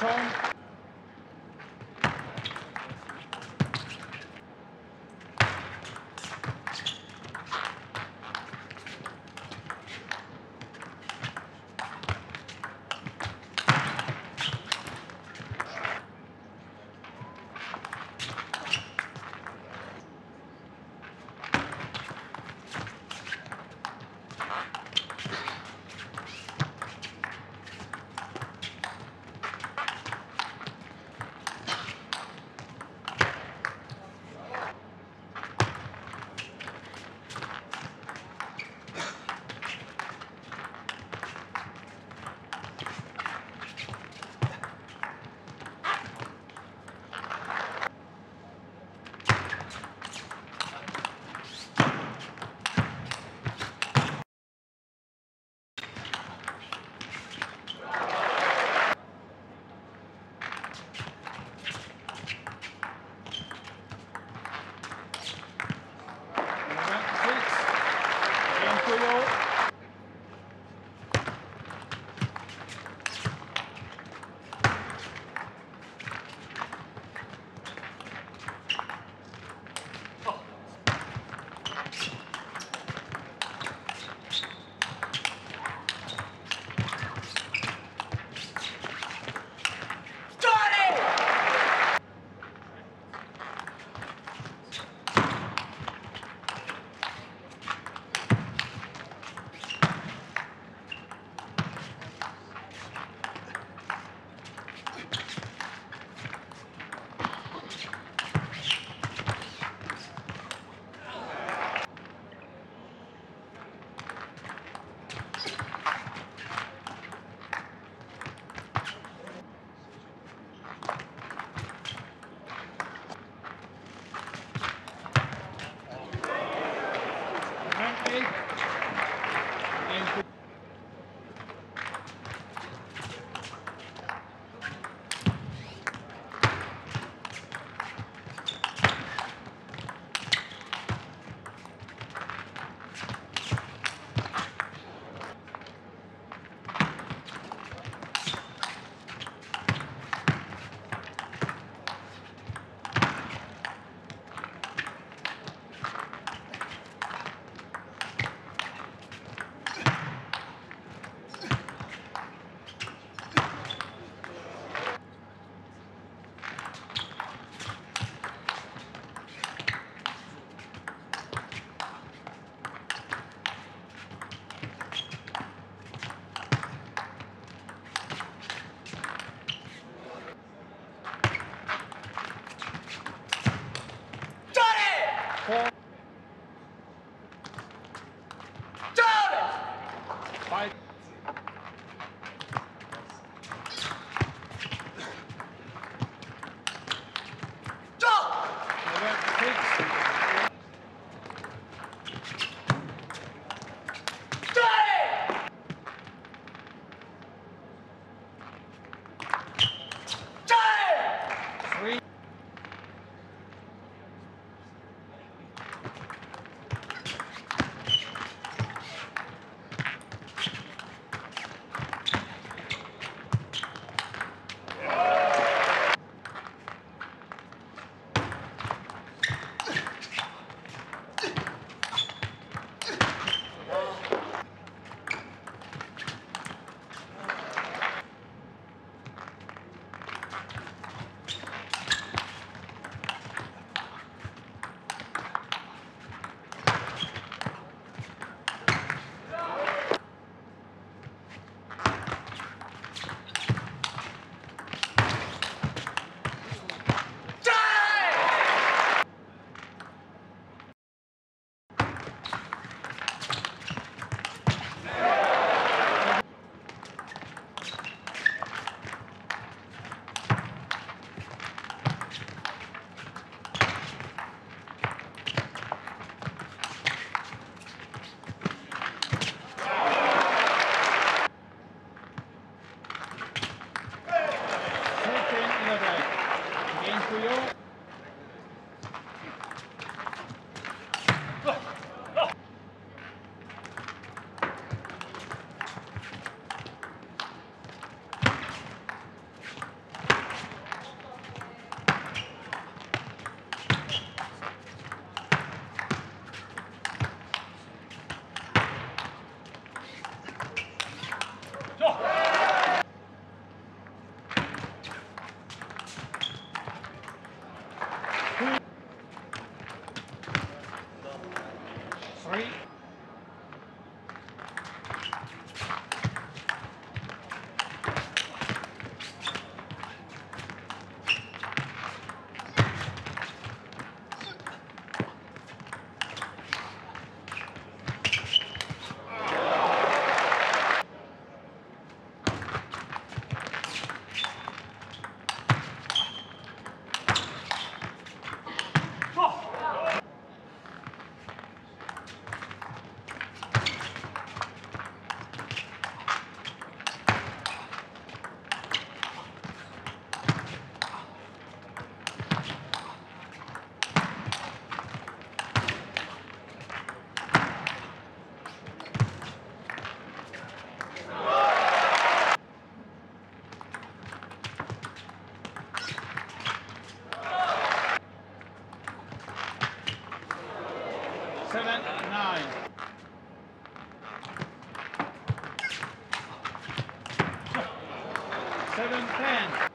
Try. 3. Seven, ten.